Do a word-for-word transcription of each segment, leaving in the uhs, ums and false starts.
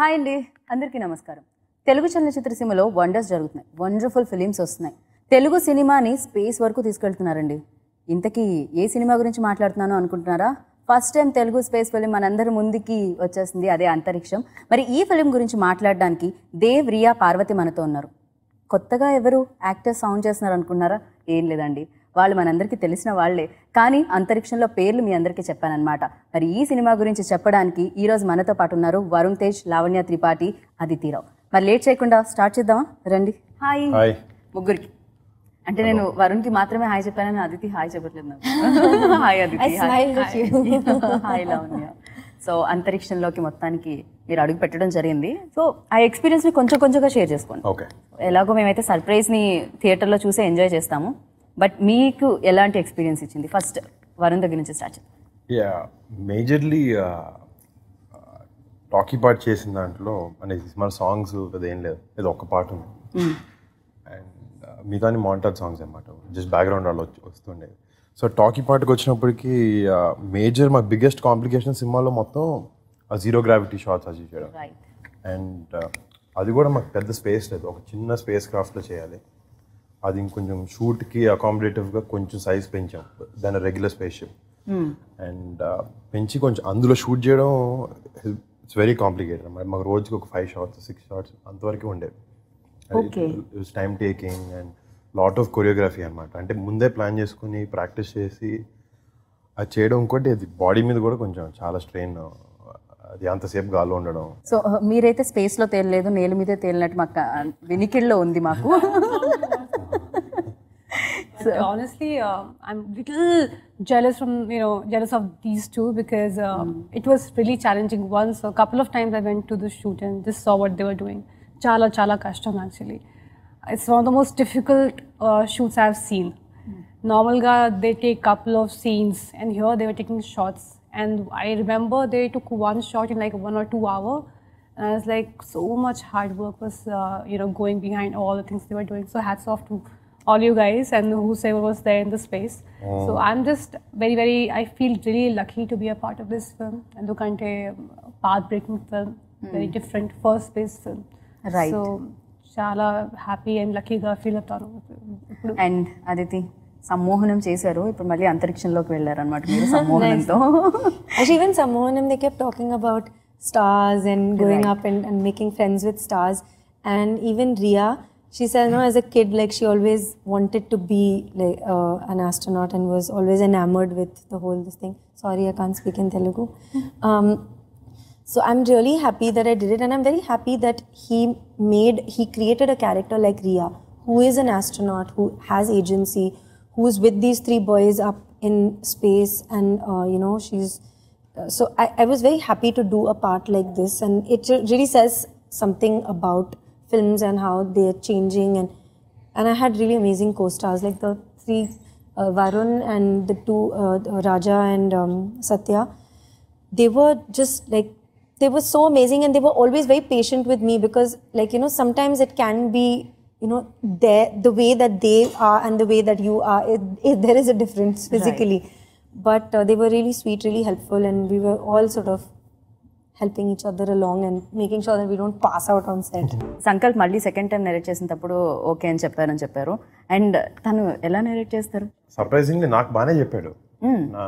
Hi అండి, అందరికీ నమస్కారం. తెలుగు చలనచిత్ర సీమలో వండర్స్ జరుగుతున్నాయి, వండర్ఫుల్ ఫిలిమ్స్ వస్తున్నాయి. తెలుగు సినిమాని స్పేస్ వరకు తీసుకెళ్తున్నారండి. ఇంతకీ ఏ సినిమా గురించి మాట్లాడుతున్నానో అనుకుంటున్నారా? First time Telugu space film మనందరి ముందుకి వచ్చేసింది, అదే అంతరిక్షం. మరి ఈ ఫిలిం గురించి మాట్లాడడానికి దేవ్, రియా, పార్వతి మనతో ఉన్నారు. కొత్తగా ఎవరు యాక్టర్స్ సౌండ్ చేస్తున్నారు అనుకున్నారా? ఏం లేదండి, వాళ్ళు మనందరికీ తెలిసిన వాళ్లే. కానీ అంతరిక్షంలో పేర్లు మీ అందరికీ చెప్పానన్నమాట. మరి ఈ సినిమా గురించి చెప్పడానికి ఈరోజు మనతో పాటు ఉన్నారు వరుణ్ తేజ్, లావణ్య త్రిపాఠి, అదితిరావు. మరి లేట్ చేయకుండా స్టార్ట్ చేద్దామా? రండి. హాయ్ ముగ్గురికి. అంటే నేను వరుణ్కి మాత్రమే హాయ్ చెప్పానని అదితి హాయ్ చెప్పట్లేదు నాకు. Hi Aditi. Hi Lavanya. So అంతరిక్షంలోకి మొత్తానికి మీరు అడుగు పెట్టడం జరిగింది. సో ఆ ఎక్స్పీరియన్స్ని కొంచెం కొంచెంగా షేర్ చేసుకోండి. ఎలాగో మేమైతే సర్ప్రైజ్ని థియేటర్లో చూసే ఎంజాయ్ చేస్తాము, బట్ మీకు ఎలాంటి ఎక్స్పీరియన్స్ ఇచ్చింది? ఫస్ట్ వరుణ్ దగ్గర నుంచి స్టార్ట్ చేద్దాం. యా, మేజర్లీ టాకీ పార్ట్ చేసిన దాంట్లో అంటే మన సాంగ్స్ అది ఏం లేదు, ఏదో ఒక పాట ఉంది అండ్ మిగతాని మానిటర్ సాంగ్స్ అనమాట, జస్ట్ బ్యాక్గ్రౌండ్ వాళ్ళు వస్తుండేది. సో టాకీ పార్ట్కి వచ్చినప్పటికీ మేజర్ మా బిగ్గెస్ట్ కాంప్లికేషన్ సినిమాలో మొత్తం ఆ జీరో గ్రావిటీ షాట్స్ అచీవ్ చేయడం. అండ్ అది కూడా మాకు పెద్ద స్పేస్ లేదు, ఒక చిన్న స్పేస్ క్రాఫ్ట్లో చేయాలి. అది ఇంకొంచెం షూట్కి అకామిడేటివ్గా కొంచెం సైజ్ పెంచాం దాని రెగ్యులర్ స్పేస్షిప్ అండ్ పెంచి కొంచెం అందులో షూట్ చేయడం. ఇట్స్ వెరీ కాంప్లికేటెడ్ అన్నమాట. మాకు రోజుకి ఒక ఫైవ్ షాట్స్ సిక్స్ షాట్స్ అంతవరకు ఉండేది. It's time taking and lot of choreography అనమాట. అంటే ముందే ప్లాన్ చేసుకుని ప్రాక్టీస్ చేసి అది చేయడం. ఇంకోటి అది బాడీ మీద కూడా కొంచెం చాలా స్ట్రెయిన్, అది అంతసేపు గాల్లో ఉండడం. సో మీరైతే స్పేస్లో తేలలేదు, నేల మీదే తేలినట్టు మాకు వెనికిల్లో ఉంది మాకు. So honestly, uh, I'm little jealous from you know jealous of these two because uh, mm. it was really challenging. Once a couple of times I went to the shoot and just saw what they were doing. Chala chala kashtam actually. It's one of the most difficult uh, shoots I've seen. Mm. Normal ga they take couple of scenes and here they were taking shots. And I remember they took one shot in like one or two hour. And I was like, so much hard work was uh, you know going behind all the things they were doing. So hats off to all you guys and whosoever was there in the space. Mm. So I'm just very, very, I feel really lucky to be a part of this film. And look at a path-breaking film, mm. very different first space film. Right. So, chala happy and lucky ga feel aptanu. And Aditi, sammohanam chesaru, ippudu malli antarikshamloki vellaru annamata meeru sammohanamtho. Actually, even sammohanam they kept talking about stars and going right. up and, and making friends with stars. And even Riya, she said, no, as a kid, like she always wanted to be like uh, an astronaut and was always enamored with the whole this thing. Sorry, I can't speak in Telugu. Um, so I'm really happy that I did it, and I'm very happy that he made, he created a character like Riya, who is an astronaut, who has agency, who's with these three boys up in space, and uh, you know, she's. Uh, so I, I was very happy to do a part like this, and it really says something about films and how they are changing, and and I had really amazing co-stars like the three uh, Varun and the two uh, Raja and um, Satya. They were just like, they were so amazing, and they were always very patient with me because like you know sometimes it can be you know there the way that they are and the way that you are it, it, there is a difference physically, right. but uh, they were really sweet, really helpful, and we were all sort of helping each other along and making sure that we don't pass out on set. Sankalp malli second time narrate chesinappudu okay ani chepparu ani chepparu and tanu ela narrate chestaru? Surprisingly naaku baane cheppadu. Na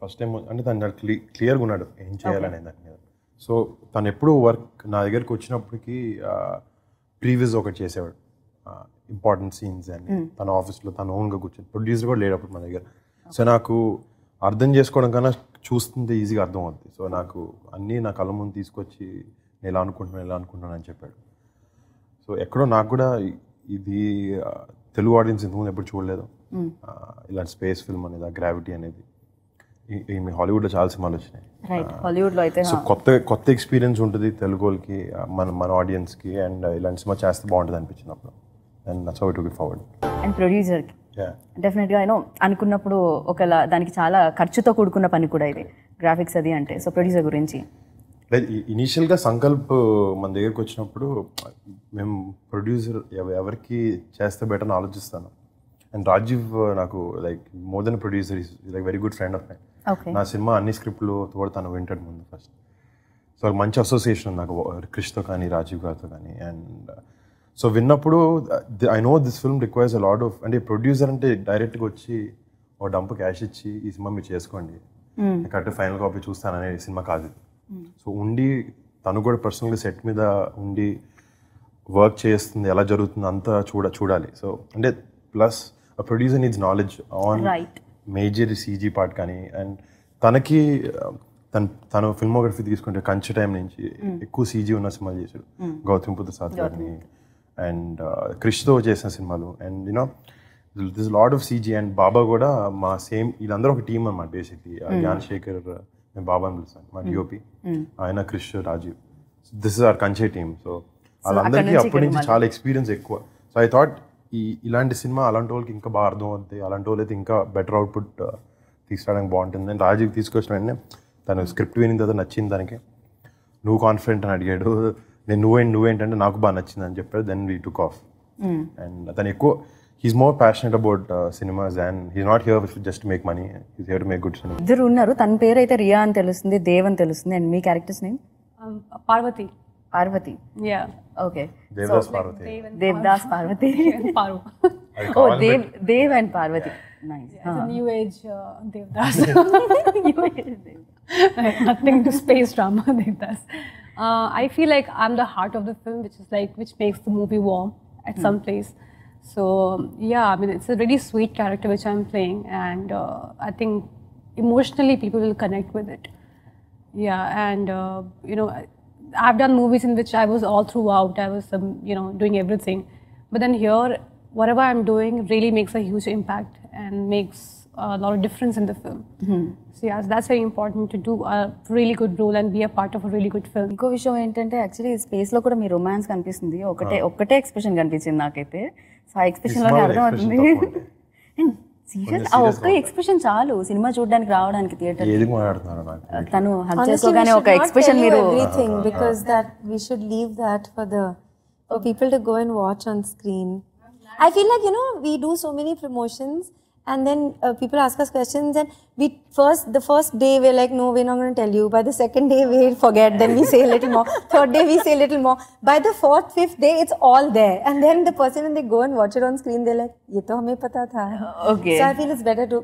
first time ante tanu clear గా ఉన్నాడు ఏం చేయాలనే దాని మీద. So తను ఎప్పుడు work నా దగ్గరికి వచ్చినప్పటికీ ప్రీవియస్ ఒకటి చేసేవాడు, ఇంపార్టెంట్ సీన్స్ అని తన ఆఫీస్లో తన ఓన్గా కూర్చొని, ప్రొడ్యూసర్ కూడా లేడప్పుడు మన దగ్గర. సో నాకు అర్థం చేసుకోవడం కన్నా చూస్తుంటే ఈజీగా అర్థం అవుతుంది. సో నాకు అన్నీ నా కళ్ళ ముందు తీసుకొచ్చి నేను ఎలా అనుకుంటున్నాను ఎలా అనుకుంటున్నాను అని చెప్పాడు. సో ఎక్కడో నాకు కూడా ఇది తెలుగు ఆడియన్స్ ఇంతకుముందు ఎప్పుడు చూడలేదు ఇలాంటి స్పేస్ ఫిల్మ్ అనేది, గ్రావిటీ అనేది. మీ హాలీవుడ్లో చాలా సినిమాలు వచ్చినాయి, సో కొత్త కొత్త ఎక్స్పీరియన్స్ ఉంటుంది తెలుగు వాళ్ళకి, మన మన ఆడియన్స్కి, అండ్ ఇలాంటి సినిమా చేస్తే బాగుంటుంది అనిపించింది అప్పుడు. And that's how it took it forward. And ప్రొడ్యూసర్కి డెఫినెట్గా యూనో అనుకున్నప్పుడు ఒకలా దానికి చాలా ఖర్చుతో కూడుకున్న పని కూడా ఇది, గ్రాఫిక్స్ అది అంటే. సో ప్రొడ్యూసర్ గురించి ఇనీషియల్గా సంకల్ప్ మన దగ్గరికి వచ్చినప్పుడు మేము ప్రొడ్యూసర్ ఎవరికి చేస్తే బెటర్ అని ఆలోచిస్తాను. అండ్ రాజీవ్ నాకు like more than producer is like very good friend of my. నా సినిమా అన్ని స్క్రిప్ట్లు కూడా తను వింటాడు ముందు ఫస్ట్. సో మంచి అసోసియేషన్ నాకు క్రిష్తో కానీ రాజీవ్ గారితో కానీ. అండ్ సో విన్నప్పుడు I know this film requires a lot of, అంటే ప్రొడ్యూసర్ అంటే డైరెక్ట్గా వచ్చి ఒక డంప్ క్యాష్ ఇచ్చి ఈ సినిమా మీరు చేసుకోండి కరెక్ట్ ఫైనల్ కాపీ చూస్తాననే సినిమా కాదు. సో ఉండి తను కూడా పర్సనల్గా సెట్ మీద ఉండి వర్క్ చేస్తుంది, ఎలా జరుగుతుంది అంతా చూడ చూడాలి. సో అంటే plus producer needs knowledge on major CG part కానీ. అండ్ తనకి తను తను ఫిల్మోగ్రఫీ తీసుకుంటే కంచి టైం నుంచి ఎక్కువ సీజీ ఉన్న సినిమాలు చేశాడు, గౌతమ్ పుత్ర సాత్ గారిని అండ్ క్రిష్తో చేసిన సినిమాలు. And you know this lot of CG. And Baba కూడా మా సేమ్ వీళ్ళందరూ ఒక టీమ్ అనమాట బేసిక్లీ. జ్ఞానశేఖర్ మేము బాబా అని పిలుస్తాను, మా డిఓపి ఆయన, Krish, Rajeev, this is our Kanche team. So వాళ్ళందరికీ అప్పటి నుంచి చాలా ఎక్స్పీరియన్స్ ఎక్కువ. సో ఐ థాట్ ఈ ఇలాంటి సినిమా అలాంటి వాళ్ళకి ఇంకా బాగా అర్థం అవుతుంది, అలాంటి వాళ్ళు అయితే ఇంకా బెటర్ అవుట్పుట్ తీసుకురావడానికి బాగుంటుంది. అండ్ రాజీవ్ తీసుకొచ్చిన వెంటనే తను స్క్రిప్ట్ విని తర్వాత నచ్చింది దానికి, నువ్వు కాన్ఫిడెంట్ అని అడిగాడు, నేను నువ్వేంటి నువ్వేంటంటే నాకు బాగా నచ్చింది అని చెప్పాడు. Then we took off. And తను ఎక్కువ he's more passionate about cinemas and he's not here just make money, he's here to make good cinema. ఇద్దరు ఉన్నారు, తన పేరు అయితే రియా అని తెలుస్తుంది, దేవ్ అని తెలుస్తుంది. అండ్ మీ characters name Parvati. Parvati yeah okay. Devdas Parvati. Devdas Parvati పార్వ oh Dev Dev and Parvati. Nice. It's a new age Devdas. New age Devdas. Nothing to space drama Devdas. Uh, I feel like I'm the heart of the film, which is like which makes the movie warm at mm. some place. So yeah, I mean it's a really sweet character which I'm playing, and uh, I think emotionally people will connect with it. Yeah, and uh, you know I've done movies in which I was all throughout. I was um, you know doing everything, but then here whatever I'm doing really makes a huge impact and makes a lot of difference in the film. Mm-hmm. So yeah, so that's very important to do a really good role and be a part of a really good film. ఇంకో విషయం ఏంటంటే actually space లో కూడా మీ romance కనిపిస్తుంది, ఒకటే ఒకటే expression కనిపించింది నాకైతే. సో ఆ ఎక్స్ప్రెషన్ లోనే అర్థం అవుతుంది. అండ్ సీరియస్ ఆ ఒక్క ఎక్స్ప్రెషన్ చాలు సినిమా చూడడానికి రావడానికి థియేటర్. ఏది మాట్లాడుతున్నారు తను హగ్ చేసుకోగానే ఒక ఎక్స్ప్రెషన్ మీరు everything because that we should leave that for the people to go and watch on screen. I feel like you know we do so many promotions. And then uh, people ask us questions, and we first the first day we're like, no, we're not going to tell you. By the second day we forget. Then we say a little more. Third day we say a little more. By the fourth, fifth day it's all there. And then the person when they go and watch it on screen, they're like, ये तो हमें पता था. Okay. So I feel it's better to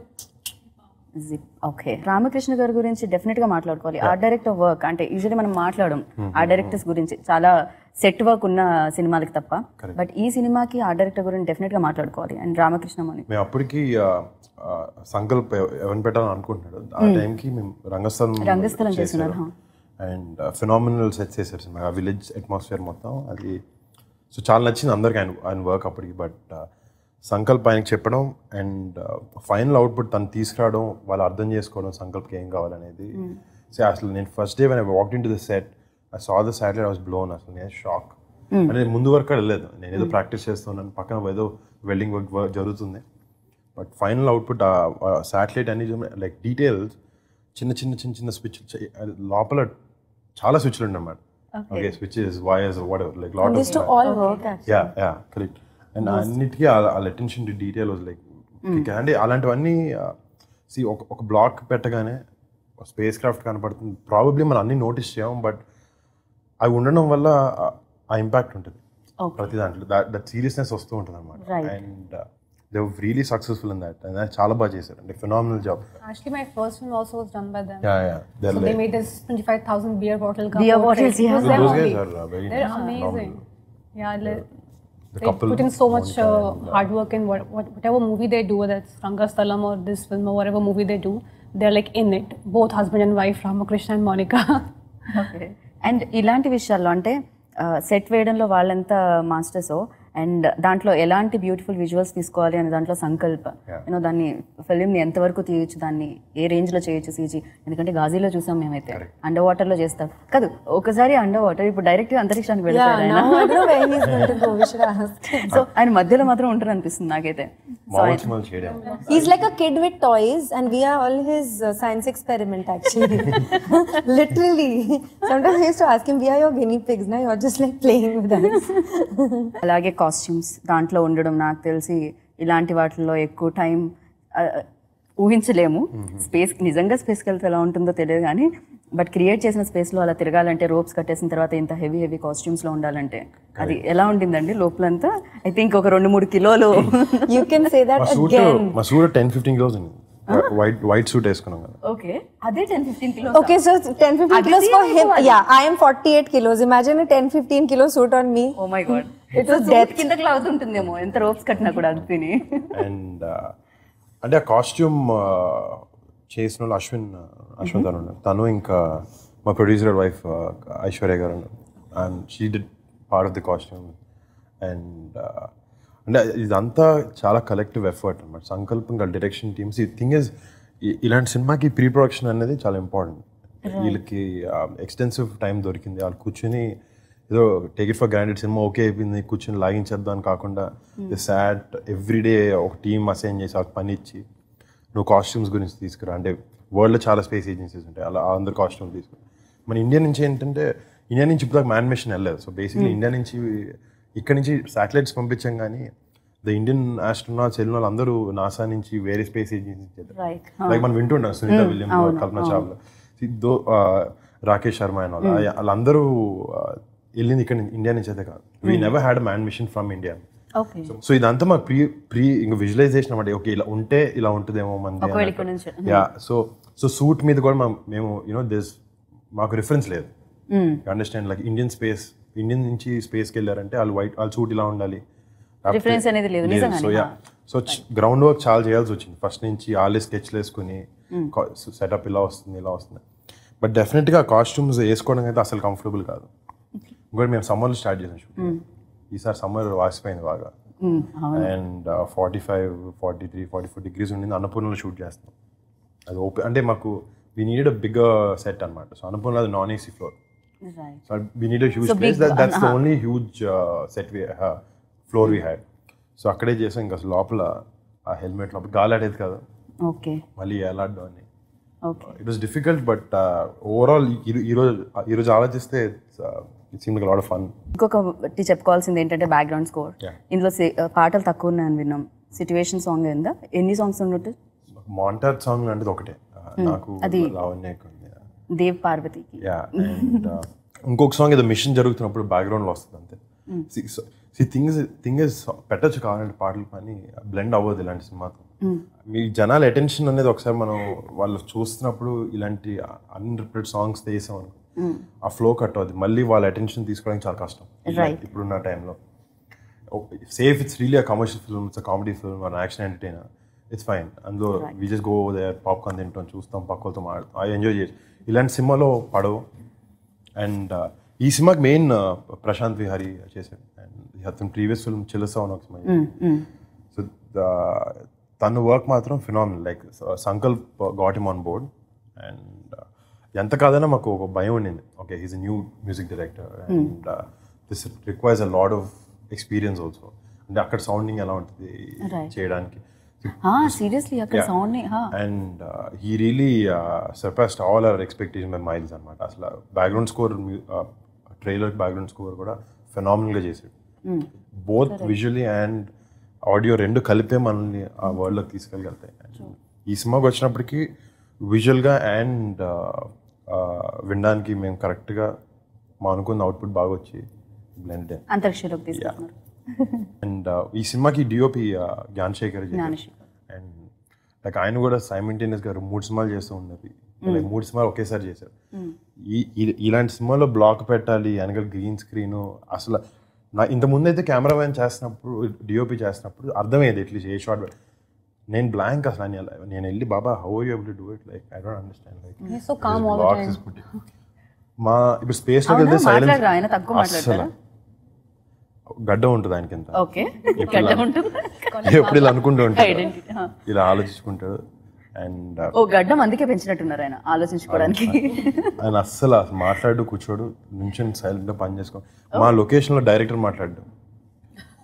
zip. Okay. Ramakrishna గారి గురించి definite గా మాట్లాడుకోవాలి. ఆ డైరెక్టర్ వర్క్ అంటే యూజువల్లీ మనం మాట్లాడడం ఆ డైరెక్టర్స్ గురించి చాలా సెట్ వర్క్ ఉన్న సినిమాలకి తప్ప, బట్ ఈ సినిమాకి ఆ డైరెక్టర్ గురించి డెఫినెట్ గా మాట్లాడుకోవాలి. అండ్ రామకృష్ణ అని మేము అప్పటికి సంకల్ప ఎవరిని పెట్టాలని అనుకుంటున్నాడు ఆ టైంకి మేము రంగస్థలం రంగస్థలం చేస్తున్నాం. అండ్ ఫినామినల్ సెట్ చేశారు సినిమా, ఆ విలేజ్ అట్మాస్ఫియర్ మొత్తం అది. సో చాలా నచ్చింది అందరికి ఆయన ఆయన వర్క్ అప్పటికి. బట్ సంకల్ప్ ఆయనకి చెప్పడం అండ్ ఫైనల్ అవుట్పుట్ తను తీసుకురావడం, వాళ్ళు అర్థం చేసుకోవడం సంకల్ప్కి ఏం కావాలనేది. సో అసలు నేను first day when I walked in to the set I saw the satellite, I was blown. Ashwin, I was shocked. And I mundu work adaledu. Nenu edo practice chestunnanu. Pakkana edo welding work jarugutundi. But final output uh, uh, satellite ani like details chinna chinna chinna chinna switch lopala chaala switches unnamad. Okay, switches, wires, whatever, like lot and of. This to all work actually. Yeah, yeah, correct. And annitiki all attention to detail was like kikandi alantavanni see oka block pettagane spacecraft kanapadutundi. Probably man anni notice cheyam, but అవి ఉండడం వల్ల ఆ impact ఉంటుంది ప్రతి దాంట్లో, that seriousness వస్తూ ఉంటుంది అనమాట. And they were really successful in that. And చాలా బాగా చేశారు, అంటే phenomenal job. Actually my first film also was done by them. Yeah yeah they made us twenty-five thousand beer bottle cup. Beer bottles, yeah. Those guys are very amazing. Yeah, they put in so much uh, hard work in what, what, whatever movie they do, whether it's Rangasthalam or this film or whatever movie they do, they're like in it. Both husband and wife, Ramakrishna and Monica. Okay. And ఇలాంటి విషయాల్లో అంటే set వేయడంలో వాళ్ళంతా మాస్టర్సో, and దాంట్లో ఎలాంటి beautiful visuals తీసుకోవాలి అనే దాంట్లో సంకల్ప్ యూనో దాన్ని ఫిలింని ఎంతవరకు తీయచ్చు, దాన్ని ఏ రేంజ్లో చేయొచ్చు సీజీ. ఎందుకంటే గాజీలో చూసాం మేమైతే, అండర్ వాటర్లో చేస్తాం కాదు ఒకసారి అండర్ వాటర్, ఇప్పుడు డైరెక్ట్గా అంతరిక్షానికి వెళ్ళిపోయారు. సో ఆయన మధ్యలో మాత్రం ఉంటారు అనిపిస్తుంది నాకైతే. He's like a kid with toys and we are all his uh, science experiment actually. Literally sometimes I used to ask him, we are your guinea pigs, now you're just like playing with us. అలాగే costumes దాంట్లో ఉండడం నాకు తెలిసి ఇలాంటి వాటిల్లో ఎక్కువ time ఊహించలేము. Space నిజంగా స్పేస్కి వెళ్తే ఎలా ఉంటుందో తెలియదు కానీ బట్ క్రియేట్ చేసిన స్పేస్లో అలా తిరగాలంటే, రోప్స్ కట్టేసిన తర్వాత ఇంత హెవీ హెవీ కాస్ట్యూమ్స్లో ఉండాలంటే అది ఎలా ఉండిందండి లోపలంతా? ఐ థింక్ ఒక రెండు మూడు కిలోలు. You can say that again. మా suit ten to fifteen kilos ఉంది. వైట్ వైట్ సూట్ వేసుకున్నాం కదా. ఓకే, అదే ten to fifteen kilos. Okay, so ten to fifteen kilos for him. Yeah, I am forty-eight kilos. Imagine a ten to fifteen kilo suit on me. Oh my God, it's death కిందకి లాగుతుంటుందేమో ఎంత ropes కట్టినా కూడా అదిని. And అంటే ఆ costume చేసిన వాళ్ళు అశ్విన్ అశ్విన్ తను తను ఇంకా మా producer wife Aishwarya Garana, and she did part of the costume. And అంటే ఇదంతా చాలా కలెక్టివ్ ఎఫర్ట్ అనమాట, సంకల్పం కాదు, డైరెక్షన్ టీమ్స్. ఈ థింగ్ ఇస్ ఇలాంటి సినిమాకి ప్రీ ప్రొడక్షన్ అనేది చాలా ఇంపార్టెంట్. వీళ్ళకి ఎక్స్టెన్సివ్ టైం దొరికింది. వాళ్ళు కూర్చొని ఏదో take it for granted cinema okay అయిపోయింది కూర్చొని లాగించేద్దాం అని కాకుండా, సాట్ ఎవ్రీడే ఒక టీమ్ అసైన్ చేసి వాళ్ళకి పని ఇచ్చి, నువ్వు కాస్ట్యూమ్స్ గురించి తీసుకురా అంటే, వరల్డ్లో చాలా స్పేస్ ఏజెన్సీస్ ఉంటాయి, అలా అందరు కాస్ట్యూమ్స్ తీసుకురా. మన ఇండియా నుంచి ఏంటంటే, ఇండియా నుంచి ఇప్పుడు దాకా మ్యాన్ మిషన్ వెళ్ళలేదు. సో బేసిక్లీ ఇండియా నుంచి ఇక్కడ నుంచి శాటిలైట్స్ పంపించాం, కానీ ద ఇండియన్ ఆస్ట్రోనాట్స్ వెళ్ళిన వాళ్ళు అందరూ నాసా నుంచి వేరే స్పేస్ ఏజెన్సీస్ వెళ్ళారు. లైక్ మనం వింటుంటాం సునీత విలియమ్స్, కల్పనా చావ్లా, దో రాకేష్ శర్మ అయిన వాళ్ళు, వాళ్ళందరూ వెళ్ళింది ఇక్కడ ఇండియా నుంచి అయితే కాదు. We never had man mission from India. So ఇదంతా మాకు ప్రీ ప్రీ ఇంకా విజువలైజేషన్ అన్నమాట. ఓకే, ఇలా ఉంటే ఇలా ఉంటుందేమో మంది. యా, సో సో సూట్ మీద కూడా మేము యూనో దిస్ మాకు రిఫరెన్స్ లేదు. Understand, like Indian space, Indian నుంచి స్పేస్కి వెళ్ళారంటే వాళ్ళు వైట్ వాళ్ళ సూట్ ఇలా ఉండాలి. So yeah, so ground work చాలా చేయాల్సి వచ్చింది ఫస్ట్ నుంచి. వాళ్ళే స్కెచ్లు వేసుకుని సెటప్ ఇలా వస్తుంది ఇలా వస్తుంది. బట్ డెఫినెట్గా కాస్ట్యూమ్స్ వేసుకోవడం అయితే అసలు కంఫర్టబుల్ కాదు. ఇంకోటి మేము సమ్మర్లో స్టార్ట్ చేసాం షూటింగ్. ఈసారి సమ్మర్ వాసిపోయింది బాగా. And forty five forty three forty four degrees ఉండింది. అన్నపూర్ణలో షూట్ చేస్తాం. అది ఓపెన్ అంటే మాకు we needed a big set అనమాట. సో అన్నపూర్ణ అది non AC floor. So we needed a huge place. That's the only huge set we floor we had. So అక్కడే చేసాం. ఇంకా లోపల ఆ హెల్మెట్ లోపల గాలి ఆడేది కదా, మళ్ళీ ఎలాడడం అని. It was difficult, but overall ఈరోజు ఈరోజు ఆలోచిస్తే it seemed like lot of fun. ఇంకొకటి చెప్పుకోవాల్సింది ఏంటంటే బ్యాక్గ్రౌండ్ స్కోర్. ఇందులో పాటలు తక్కువ ఉన్నాయని విన్నాం. సిట్యుయేషన్ సాంగ్ ఏందా? ఎన్ని సాంగ్స్ ఉన్నట్టు? మాంటాజ్ సాంగ్ అంటే ఒకటే నాకు, లావణ్య దేవ్ పార్వతికి. ఇంకొక సాంగ్ ఏదో మిషన్ జరుగుతున్నప్పుడు బ్యాక్గ్రౌండ్లో వస్తుంది అంతే. థింగ్స్ థింగ్స్ పెట్టచ్చు కావాలంటే పాటలు, కానీ బ్లెండ్ అవ్వదు ఇలాంటి సినిమాతో. మీ జనాల అటెన్షన్ అనేది ఒకసారి మనం వాళ్ళు చూస్తున్నప్పుడు ఇలాంటి అన్రిపీటెడ్ సాంగ్స్ తీసాం అనుకో, ఆ ఫ్లో కట్ అవుతుంది. మళ్ళీ వాళ్ళ అటెన్షన్ తీసుకోవడానికి చాలా కష్టం ఇప్పుడున్న టైంలో. Safe it's really a commercial film, it's a comedy film, an action entertainer, it's fine. అందులో we just go there, popcorn తింటాం, చూస్తాం, పక్కలతో మాడతాం, అవి ఎంజాయ్ చేసి. ఇలాంటి సినిమాలో పడవు. అండ్ ఈ సినిమాకి మెయిన్ ప్రశాంత్ విహారీ చేశాడు. అండ్ అతని ప్రీవియస్ ఫిల్మ్ చిలిసావ్ అని ఒక సినిమా. సో తన వర్క్ మాత్రం phenomenal. Like Sankalp got him on board. And ఎంత కాదైనా మాకు ఒక భయం ఉండింది. Okay, he's a new music director and this requires a lot of experience also. అంటే అక్కడ సౌండింగ్ ఎలా ఉంటుంది చేయడానికి. And he really surpassed all our expectation by miles అనమాట. అసలు background score, trailer background score కూడా ఫెనామినల్గా చేసాడు. బోత్ విజువల్లీ అండ్ ఆడియో రెండు కలిపే మనల్ని ఆ వరల్డ్లోకి తీసుకెళ్ళగలుగుతాయి. ఈ సినిమాకి వచ్చినప్పటికీ విజువల్గా అండ్ వినడానికి మేము కరెక్ట్గా మా అనుకున్న అవుట్పుట్ బాగా వచ్చి బ్లెండ్ అంతరిక్షలోకి. అండ్ ఈ సినిమాకి డిఓపి జ్ఞానశేఖర్ అండ్ లైక్ ఆయన కూడా సైమిల్టేనియస్గా మూడు సినిమాలు చేస్తూ ఉన్నారు. లైక్ మూడు సినిమాలు ఒకేసారి చేశారు. ఈ ఇలాంటి సినిమాలో బ్లాక్ పెట్టాలి అనగా గ్రీన్ స్క్రీన్ అసలు నా ఇంతకుముందు అయితే కెమెరామెన్ చేసినప్పుడు డిఓపి చేసినప్పుడు అర్థమయ్యేది ఎట్లీస్ట్ ఏ షార్ట్. నేను బ్లాంక్ అసలు నేను వెళ్ళి Baba how you able to do it, like I don't understand. Like so calm all the time. మా ఇప్పుడు స్పేస్ లో వెళ్తే సైలెన్స్ ఆయన తక్కువ మాట్లాడతారు. గడ్డ ఉంటుంది ఆయనకి ఎంత. ఓకే, గడ్డ ఉంటుంది. ఎప్పుడు ఇలా అనుకుంటూ ఉంటాడు, ఇలా ఆలోచించుకుంటాడు. అండ్ ఓ గడ్డం అందుకే పెంచినట్టున్నారు ఆయన ఆలోచించుకోవడానికి. ఆయన అస్సలు మాట్లాడు కూర్చోడు, నుంచి సైలెంట్ గా పని చేసుకో. మా లొకేషన్ లో డైరెక్టర్ మాట్లాడడం,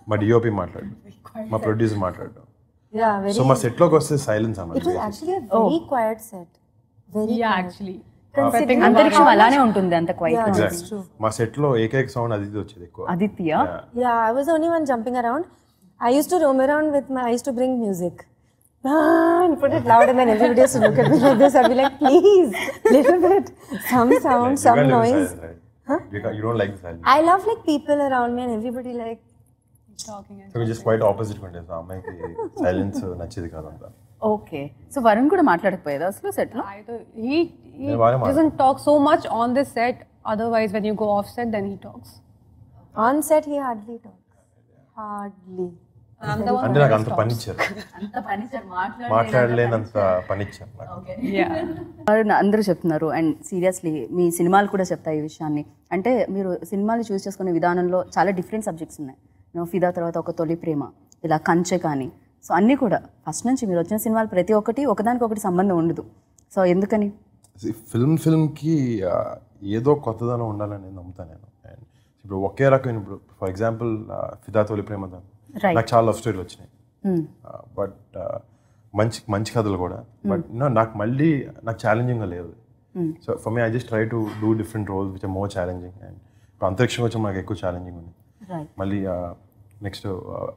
మా డిఓపి మాట్లాడడం, మా ప్రొడ్యూసర్ మాట్లాడడం. Yeah, very. So my set log was silence. It was actually a very oh. quiet set. Very yeah, quiet. actually. Antariksham alane untundi anta quiet. Yeah, exactly. That's true. My set lo ek ek sound Aditi vachedi ekko. Aditi ya? Yeah, I was the only one jumping around. I used to roam around with my I used to bring music. ah, and put it loud, and then everybody has to look at me like this. I'll be like, please, little bit, some sound, like, some noise. Silence, right? Huh? You, you don't like the silence. I love like people around me and everybody like talking. And so we just quite opposite one. So I'm like silence. So nachi dikha. Okay. So Varun could have talked about the set. He, he doesn't talk so much on this set. Otherwise, when you go off set, then he talks. On set, he hardly talks. Hardly. I'm the one who talks. I'm the punisher. Matladlenanta punisher. Okay. Yeah. Varun, andaru cheptunnaru, and seriously, me cinemalu kuda chepta ee vishayanni. Ante meeru cinemalu choose cheskone vidhanamlo chaala different subjects unnayi. No fida tarvata oka toli prema ila kanche kaani. So అన్నీ కూడా first నుంచి మీరు వచ్చిన సినిమాలు ప్రతి ఒక్కటి ఒకదానికొకటి సంబంధం ఉండదు. సో ఎందుకని ఫిల్మ్ ఫిల్మ్కి ఏదో కొత్తదనం ఉండాలని నేను నమ్ముతాను నేను. అండ్ ఇప్పుడు ఒకే రకమైన ఇప్పుడు ఫర్ ఎగ్జాంపుల్ ఫిదా తోలి ప్రేమదాన్ నాకు చాలా లవ్ స్టోరీలు వచ్చినాయి, బట్ మంచి మంచి కథలు కూడా, బట్ నాకు మళ్ళీ నాకు ఛాలెంజింగ్గా లేదు. So for me I just try to do different roles which are more challenging. And ఇప్పుడు అంతరిక్షం వచ్చి నాకు ఎక్కువ ఛాలెంజింగ్ ఉంది. మళ్ళీ నెక్స్ట్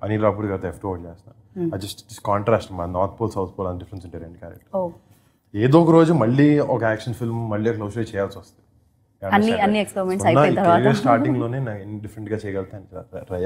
అనిల్ రాపూర్ గారితో ఎఫ్ట్ ఓట్ చేస్తాను. జస్ట్ కాంట్రాస్ట్ మా నార్త్ పోల్ సౌత్ పోల్ అని డిఫరెన్స్ ఉంటాయి రెండు క్యారెక్టర్. ఏదో ఒక రోజు మళ్ళీ ఒక యాక్షన్ ఫిల్మ్ మళ్ళీ ఒక లవ్ స్టోరీ చేయాల్సి వస్తుంది. స్టార్టింగ్లోనే నేను డిఫరెంట్గా చేయగలుగుతాను.